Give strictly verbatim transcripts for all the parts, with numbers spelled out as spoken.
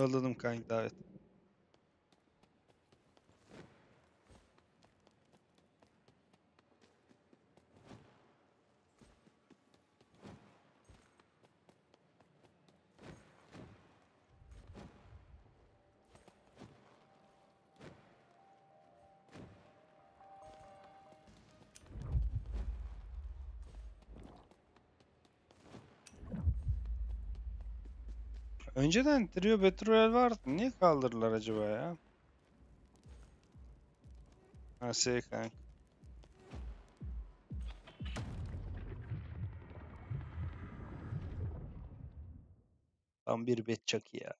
Yolladım kanka davet. Önceden Trio Petrol vardı. Niye kaldırdılar acaba ya? Ha şey kanka. Tam bir bet çakı ya.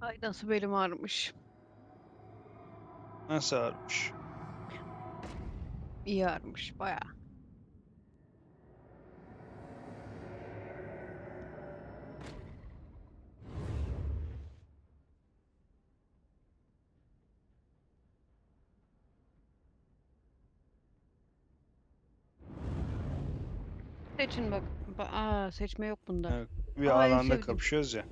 Ay nasıl belim ağrımış? Nasıl ağrımış? İyi ağrımış bayağı. Seçin bak. Aa, seçme yok bunda. Evet, bir ama alanda kapışıyoruz ya.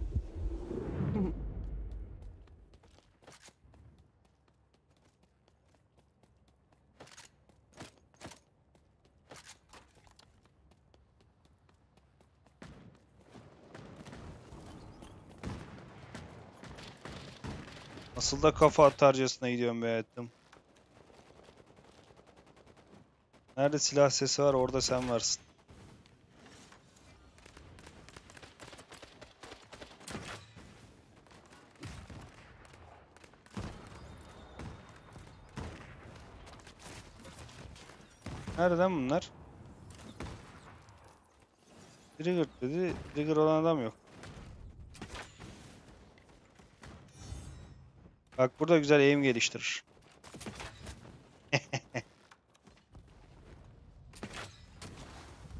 Asıl da kafa atarcasına gidiyorum be ettim. Nerede silah sesi var orada sen varsın. Nereden bunlar? Trigger dedi. Trigger olan adam yok. Bak burada güzel eğim geliştirir.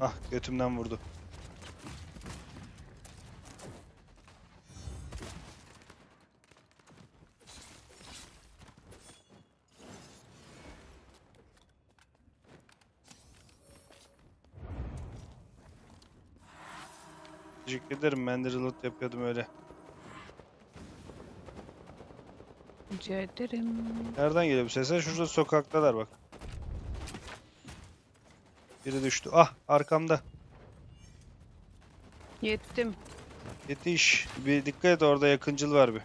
Ah götümden vurdu. Teşekkür ederim. Ben de reload yapıyordum öyle. Rica ederim. Nereden geliyor bu sesler? Şurada sokaktalar bak. Biri düştü. Ah arkamda. Yettim. Yetiş. Bir dikkat et orada yakıncıl var bir.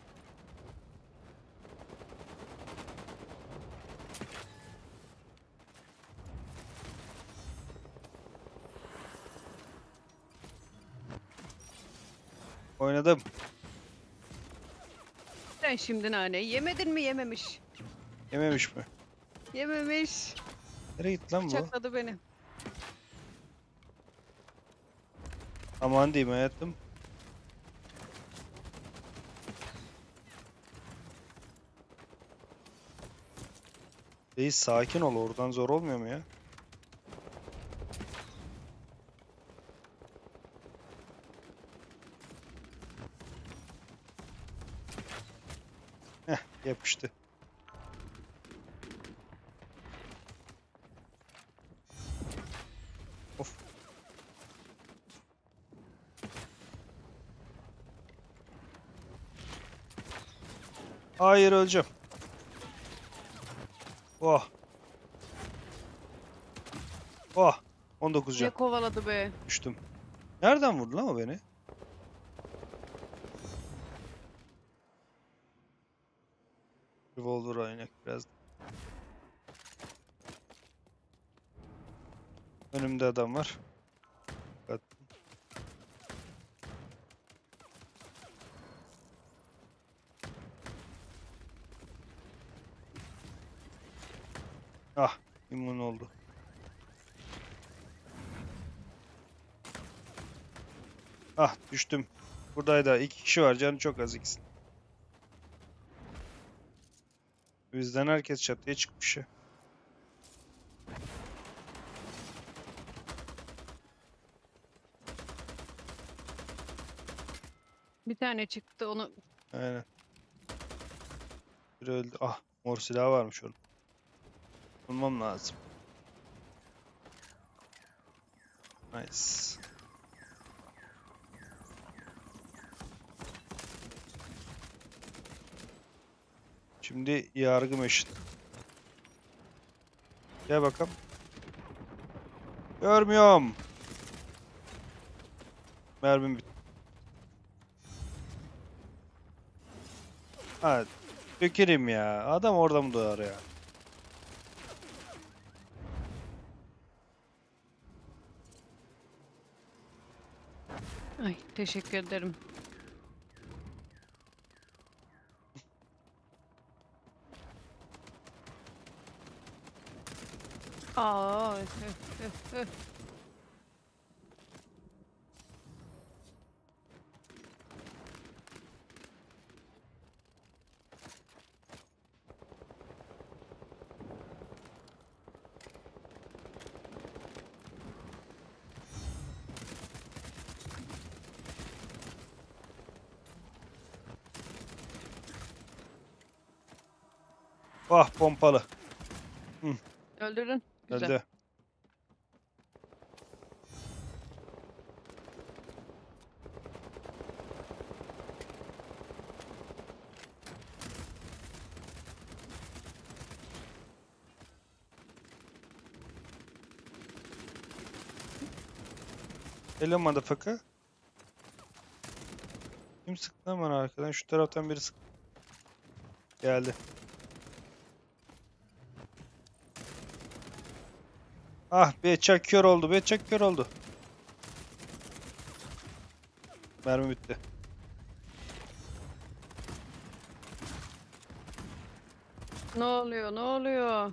Oynadım. Sen şimdi nane yemedin mi? Yememiş. Yememiş mi? Yememiş. Nereye gitti lan bu? Bıçakladı beni. Aman diyeyim hayatım. Bey sakin ol, oradan zor olmuyor mu ya? Yapıştı. Of. Hayır öleceğim. Oh. Oh. on dokuz can. Ne kovaladı be. Düştüm. Nereden vurdu lan o beni? Revolver oynak biraz. Önümde adam var. Dikkat. Ah, immun oldu. Ah, düştüm. Buradaydı. İki kişi var. Canı çok az ikisi. Bizden herkes çatıya çıkmış ya. Bir tane çıktı onu. Aynen. Bir öldü. Ah, mor silah varmış orada. Bulmam lazım. Nice. Şimdi yargı meşin. Gel bakalım. Görmüyorum. Mermim bitti. Ha, dökerim ya. Adam orada mı doğar ya? Ay, teşekkür ederim. Aa, öf, öf, öf. Ah, pompalı. Hı. Öldürün. Güzel. Öldü. Hello motherfucker. Kim sıktı lan bana arkadan? Şu taraftan biri sıktı. Geldi. Ah, bir çak kör oldu, bir çak kör oldu. Mermi bitti. Ne oluyor, ne oluyor?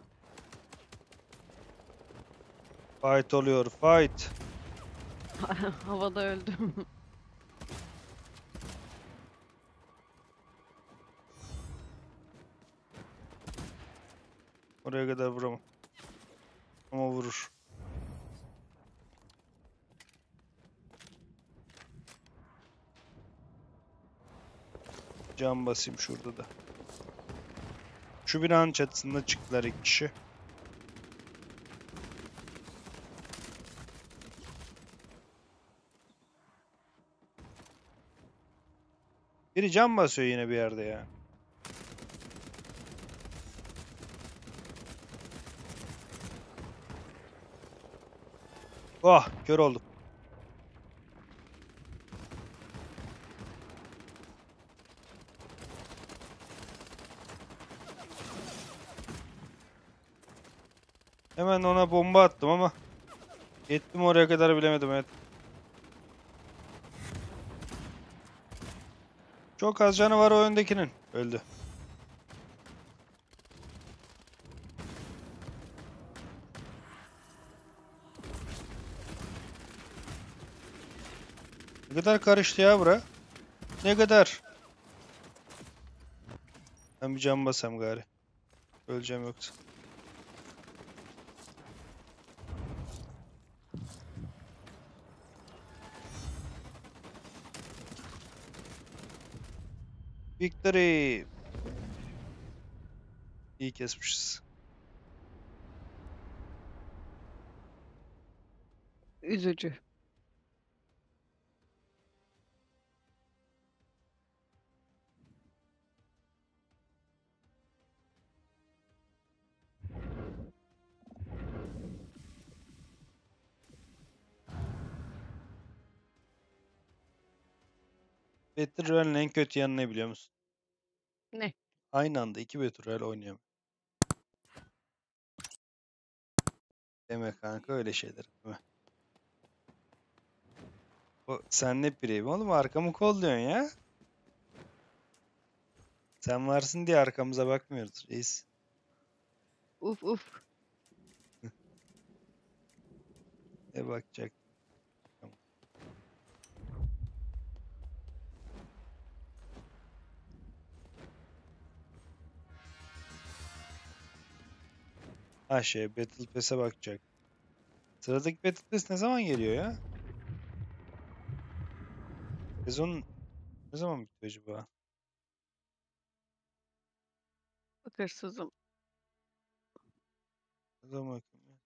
Fight oluyor, fight. Havada öldüm. Oraya kadar vuramam. Ama vurur. Can basayım şurada da. Şu binanın çatısında çıktılar iki kişi. Biri can basıyor yine bir yerde ya. Oh, kör oldum. Hemen ona bomba attım ama yettim oraya kadar bilemedim. Evet. Çok az canı var o öndekinin. Öldü. Ne kadar karıştı ya bura. Ne kadar? Ben bir cam basam gari. Öleceğim yoksa. Victory. İyi kesmişiz. Üzücü. Battle en kötü yanı ne biliyor musun? Ne? Aynı anda iki Battle oynayamıyorum. Deme kanka öyle şeyler. Deme. O, sen ne bireyim oğlum? Arkamı kolluyorsun ya. Sen varsın diye arkamıza bakmıyoruz reis. Uf uf. de bakacak. Ha şey, Battle Pass'e bakacak. Sıradaki Battle Pass ne zaman geliyor ya? Sezon ne zaman bitiyor acaba? Bakırsızım. Ne zaman bakayım ya?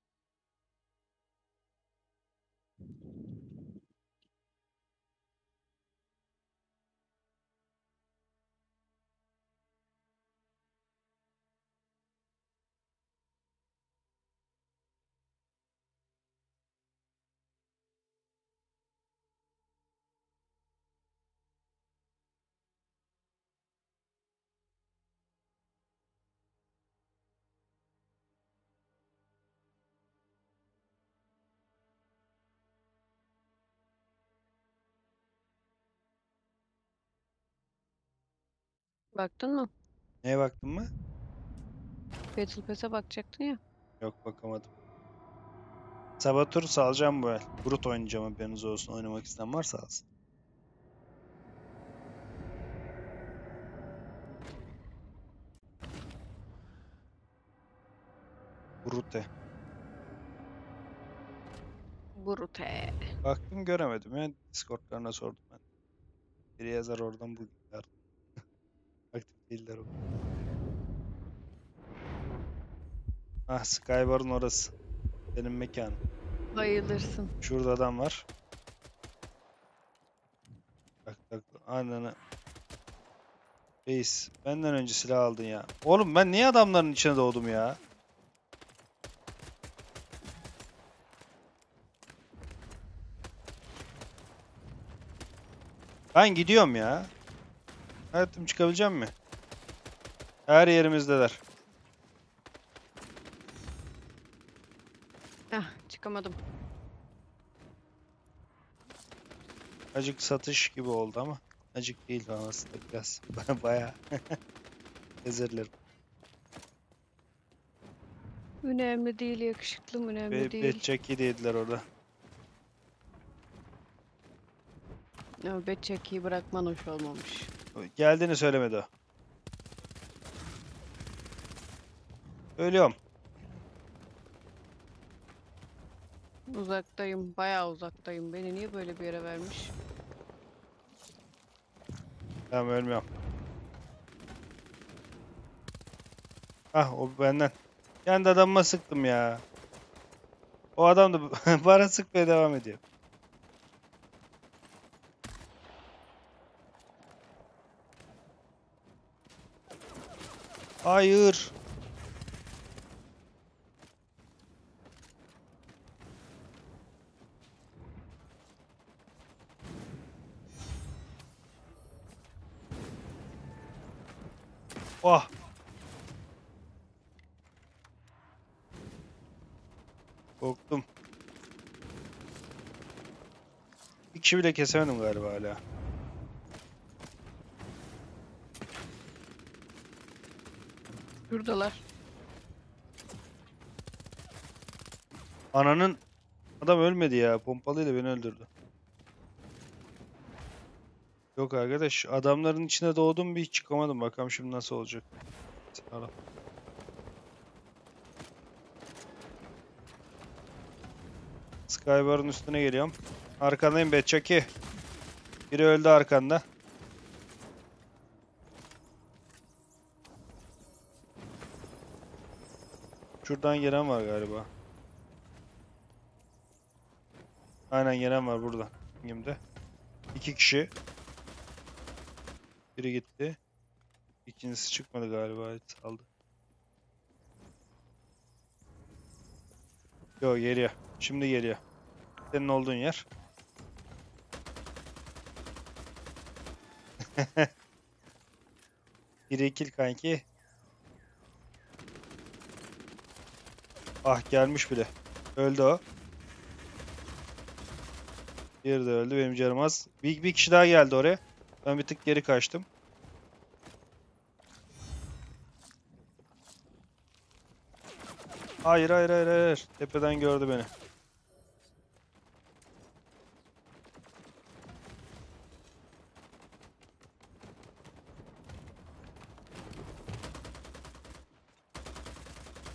Baktın mı? Neye baktın mı? Battle Pass'e bakacaktın ya. Yok, bakamadım. Sabatur salacağım bu el. Brut oynayacağım, haberiniz olsun. Oynamak isteyen varsa alsın. Brute. Brute. Baktım göremedim ya. Discord'larına sordum ben. Biri yazar oradan bu gider. Aktif değiller o. Ah, Skybar'ın orası. Benim mekanım. Bayılırsın. Şurada adam var. Tak tak. Ananı. Reis, benden önce silah aldın ya. Oğlum ben niye adamların içine doğdum ya? Ben gidiyorum ya. Hayatım, çıkabileceğim mi? Her yerimizdeler. Ah, çıkamadım. Acık satış gibi oldu ama. Acık değil lan aslında biraz. Bayağı. Özür dilerim. Önemli değil yakışıklım, önemli Be değil. Betçaki dediler orada. Betçaki'yi bırakman hoş olmamış. Geldiğini söylemedi o. Ölüyorum. Uzaktayım, bayağı uzaktayım. Beni niye böyle bir yere vermiş? Tamam, ölmüyorum. Ah, o benden. Kendi adamıma sıktım ya. O adam da bana sıkmaya devam ediyor. Hayır. Oh. Korktum. Bir kişi bile kesemedim galiba hala. Buradalar. Ananın adam ölmedi ya. Pompalıyla beni öldürdü. Yok arkadaş, adamların içine doğdum, bir çıkamadım. Bakalım şimdi nasıl olacak. Sağlam. Skybar'ın üstüne geliyorum. Arkandayım be Chucky. Biri öldü arkanda. Şuradan gelen var galiba. Aynen, gelen var buradan. Şimdi iki kişi. Biri gitti. İkincisi çıkmadı galiba. Saldı. Yo, geliyor. Şimdi geliyor. Senin olduğun yer. Biri ikil kanki. Ah, gelmiş bile. Öldü o. Diğeri de öldü. Benim canım az. Bir, bir kişi daha geldi oraya. Ben bir tık geri kaçtım. Hayır hayır hayır hayır. Tepeden gördü beni.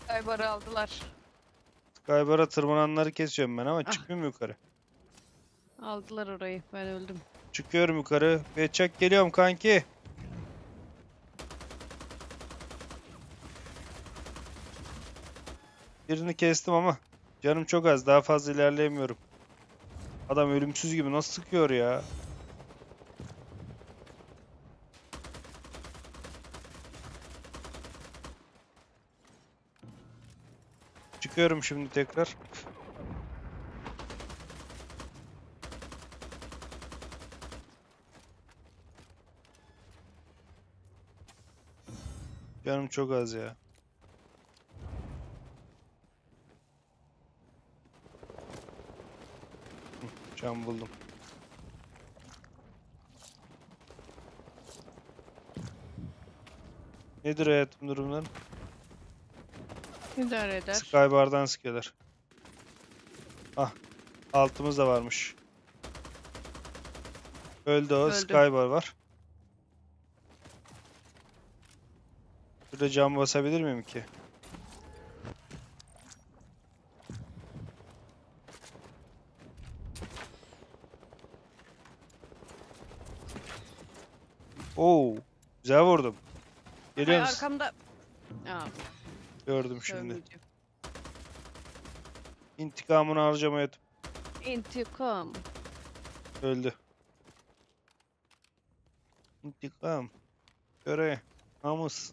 Skybar'ı aldılar. Skybar'a tırmananları kesiyorum ben ama ah. çıkmıyor mu yukarı? Aldılar orayı, ben öldüm. Çıkıyorum yukarı. Beçak geliyorum kanki. Birini kestim ama canım çok az, daha fazla ilerleyemiyorum. Adam ölümsüz gibi nasıl sıkıyor ya? Çıkıyorum şimdi tekrar. Canım çok az ya. Can buldum. Nedir hayatım durumları? İdare eder. Skybar'dan sıkıyorlar. Ah, altımız da varmış. Öldü o. Öldüm. Skybar var. Şurada cam basabilir miyim ki? Oo, güzel vurdum. Geliyor musun? Arkamda. Aa. Gördüm şimdi. İntikamını alacağım hayatım. İntikam. Öldü. İntikam. Göre. Namus.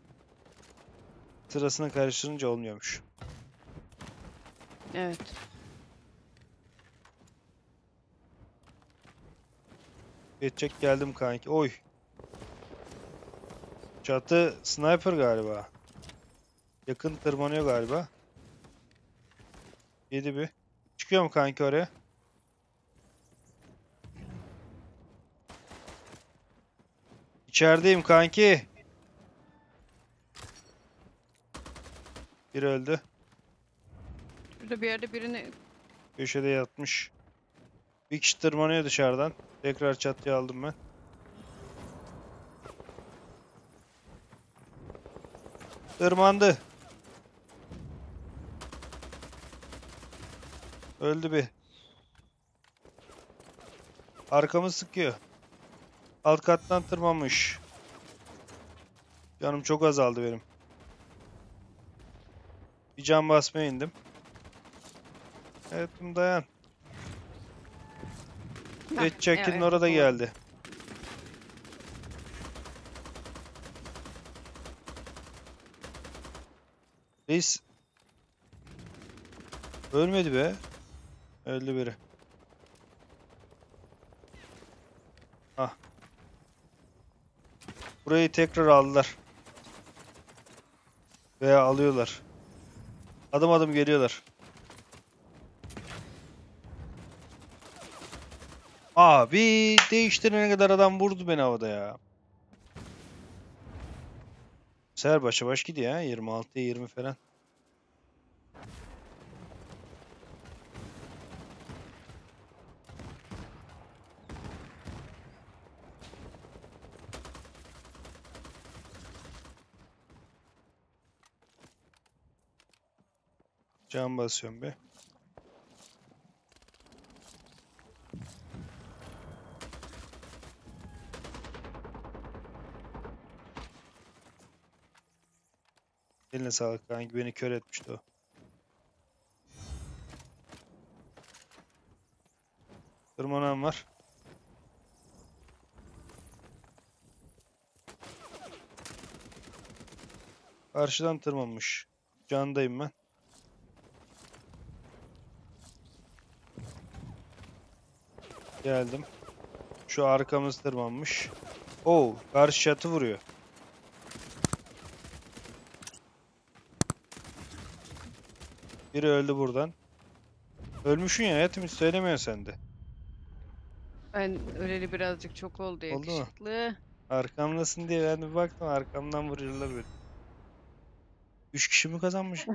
Sırasını karıştırınca olmuyormuş. Evet. Geçecek geldim kanki. Oy. Çatı sniper galiba. Yakın tırmanıyor galiba. Yedi bir. Çıkıyor mu kanki oraya? İçerideyim kanki. Bir öldü. Burada bir yerde birini... Köşede yatmış. Bir kişi tırmanıyor dışarıdan. Tekrar çatıya aldım ben. Tırmandı. Öldü bir. Arkamı sıkıyor. Alt kattan tırmanmış. Canım çok azaldı benim. Bir can basmaya indim. Evet, dayan. Jetjack'in evet, orada evet. geldi. Reis. Ölmedi be. Öldü biri. Ah. Burayı tekrar aldılar. Veya alıyorlar. Adım adım geliyorlar. Abi değiştirene kadar adam vurdu beni havada ya. Ser başa baş gidiyor ha. yirmi altıya yirmi falan. Can basıyorum be. Eline sağlık kanki, beni kör etmişti o. Tırmanan var. Karşıdan tırmanmış. Candayım ben. Geldim. Şu arkamız tırmanmış. Oo, karşı çatı vuruyor. Biri öldü buradan. Ölmüşsün ya hayatım, hiç söylemiyorsun sen de. Ben öleli birazcık çok oldu ya. Oldu mu? Arkamdasın diye ben bir baktım, arkamdan vuruyorlar böyle. Üç kişi mi kazanmış?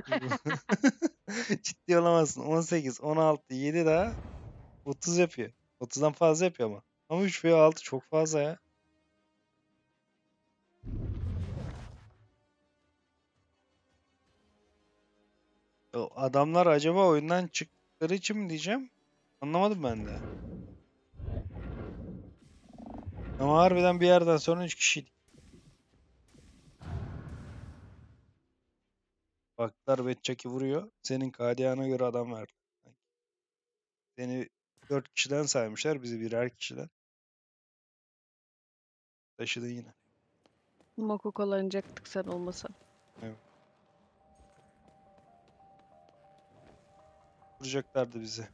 Ciddi olamazsın. on sekiz, on altı, yedi daha. otuz yapıyor. otuzdan fazla yapıyor ama. Ama üç veya altı çok fazla ya. Adamlar acaba oyundan çıktıkları için mi diyeceğim? Anlamadım ben de. Ama harbiden bir yerden sonra üç kişiydik. Baklar Betçak'i vuruyor. Senin K D A'na göre adam verdi. Seni dört kişiden saymışlar. Bizi birer kişiden. Taşıdın yine. Makukalanacaktık sen olmasan. Evet. Vuracaklardı bizi.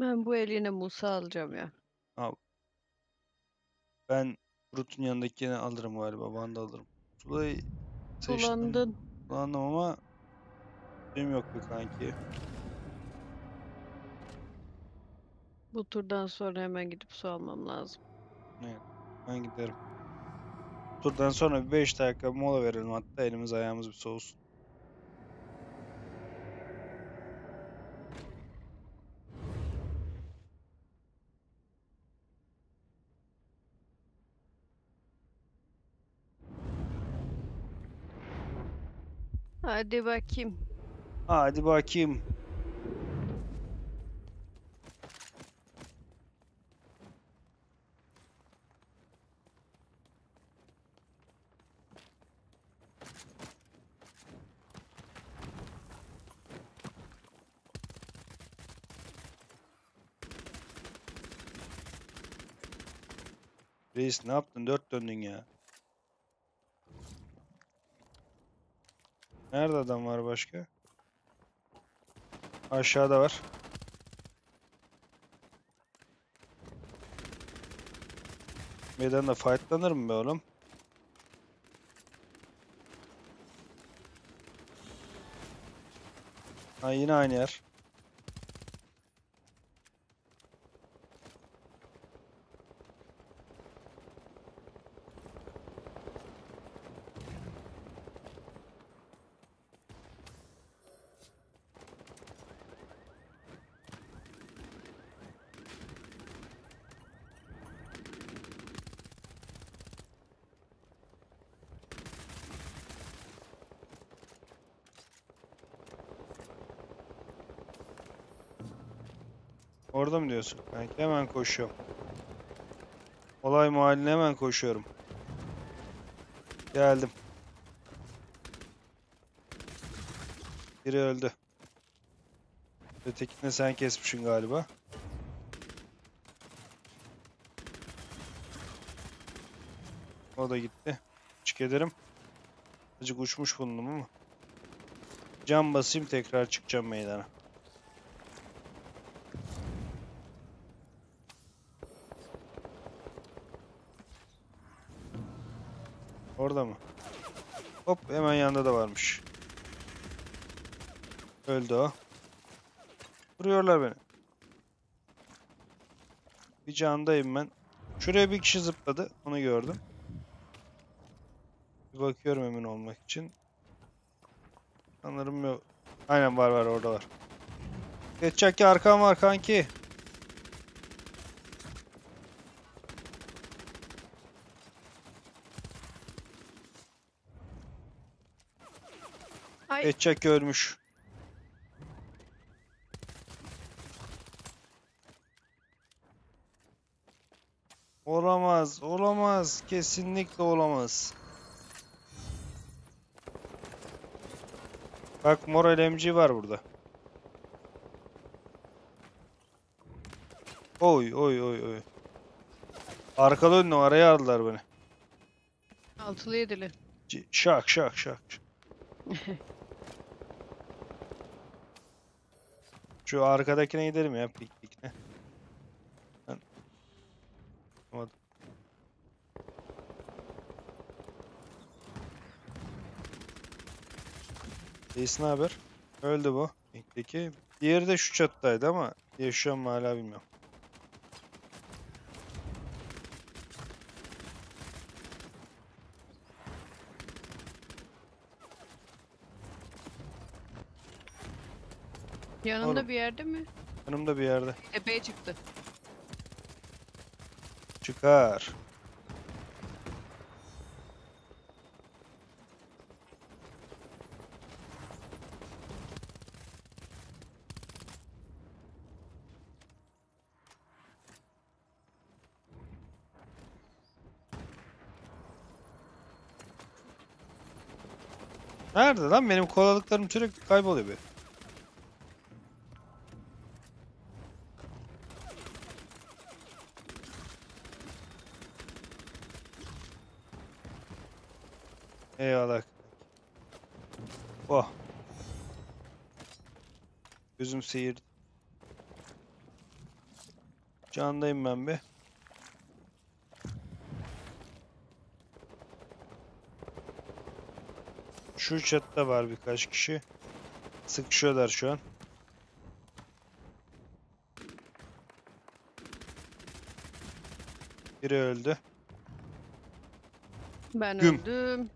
Ben bu eline Musa alacağım ya. Abi. Ben Brut'un yanındakini alırım galiba. Van'da alırım. Sula'yı seçtim. Sulandın. Sulandım ama şeyim yok be kanki. Bu turdan sonra hemen gidip su almam lazım. Evet. Ben giderim. Turdan sonra bir beş dakika mola verelim hatta. Elimiz ayağımız bir soğusun. Hadi bakayım. Hadi bakayım. Reis ne yaptın? Dört döndün ya. Nerede adam var başka? Aşağıda var. Meydanda fightlanır mı be oğlum? Ha yine aynı yer. Orada mı diyorsun? Ben hemen koşuyorum. Olay mahalline hemen koşuyorum. Geldim. Biri öldü. Ötekini sen kesmişsin galiba. O da gitti. Çık ederim. Azıcık uçmuş bulundum ama. Cam basayım tekrar çıkacağım meydana. Orada mı? Hop hemen yanında da varmış. Öldü o. Vuruyorlar beni. Bir candayım ben. Şuraya bir kişi zıpladı. Onu gördüm. Bir bakıyorum emin olmak için. Sanırım yok. Aynen var var orada var. Geçecek ki arkam var kanki. Edecek ölmüş. Olamaz, olamaz. Kesinlikle olamaz. Bak mor L M G var burada. Oy, oy, oy, oy. Arkalı önlü araya aldılar beni. Altılı yedili. Şak, şak, şak. Şu arkadakine gidelim ya, pik pikine. Reis ne haber? Öldü bu. Pikteki. Diğeri de şu çattaydı ama yaşıyor mu hala bilmiyorum. Yanında Oğlum. bir yerde mi? Yanımda bir yerde. Tepeye çıktı. Çıkar. Nerede lan? Benim kolaylıklarım sürekli kayboluyor be. Eyvallah. Oh. Gözüm seyirdi. Candayım ben be. Şu chatte var birkaç kişi. Sıkışıyorlar şu an. Biri öldü. Ben Güm. öldüm.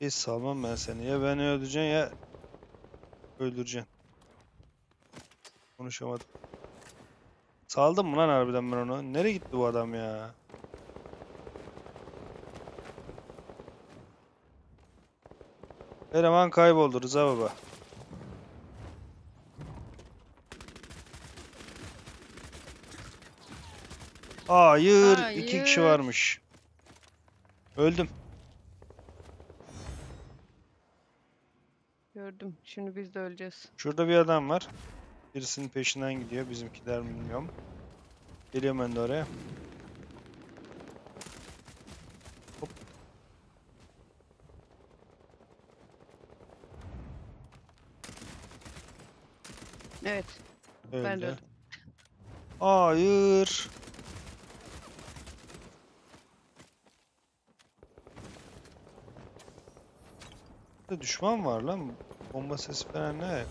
Hiç salmam ben seni. Ya beni öldüreceksin ya öldüreceksin. Konuşamadım. Saldım mı lan harbiden ben onu? Nereye gitti bu adam ya? Eleman kayboldu Rıza baba. Hayır, Hayır. iki kişi varmış. Öldüm. Gördüm. Şimdi biz de öleceğiz. Şurada bir adam var. Birisinin peşinden gidiyor. Bizimkiler bilmiyorum. Geliyorum ben de oraya. Hop. Evet. Öyle. Ben de. Hayır. Düşman var lan. Bomba sesi falan ne?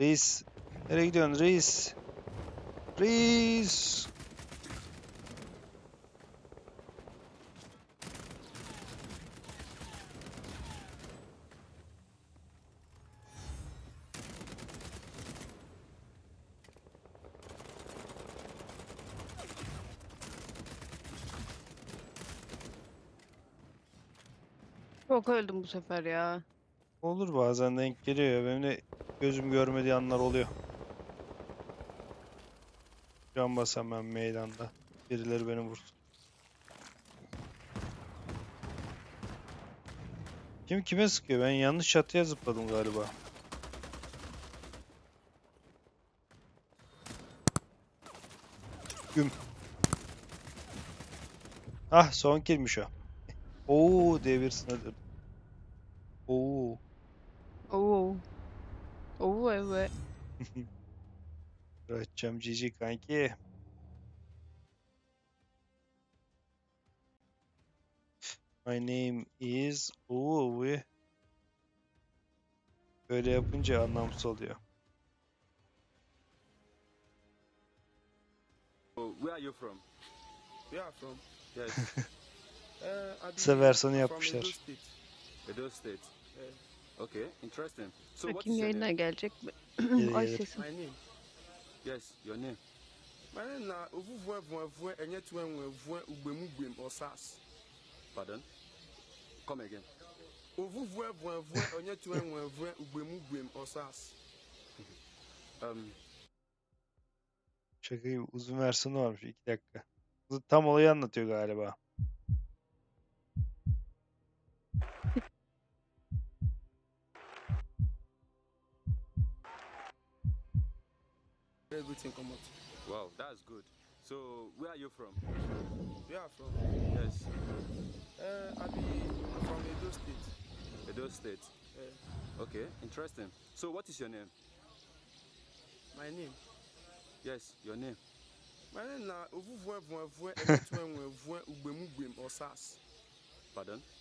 Reis. Nereye gidiyorsun reis? Reis. Çok öldüm bu sefer ya. Olur, bazen denk geliyor ya. Benim de gözüm görmediği anlar oluyor. Can basam ben meydanda. Birileri beni vursun. Kim kime sıkıyor? Ben yanlış çatıya zıpladım galiba. Güm. Ah, son killmiş o. Oo, devir sınırdır. Oo. Oo. Oo evet. Bırakacağım cici kanki. My name is Uwe. Böyle yapınca anlamsız oluyor. Oh, where are you from? Where are you from? Yes. Size versiyonu yapmışlar. Okay, interesting. So what is your name? Gelecek mi? Ay sesim. Yes, your name. Maintenant, vous voyez, vous voyez, vous voyez, vous Pardon? Come again. Vous voyez, vous voyez, vous voyez, vous voyez, Um. Şaka gibi uzun versiyonu varmış, iki dakika. Tam olayı anlatıyor galiba. Everything come out. Wow, that's good. So, where are you from? Where are from? Yes. Uh, I be from Edo State. Edo State. Yeah. Okay, interesting. So, what is your name? My name? Yes, your name. My name is Pardon?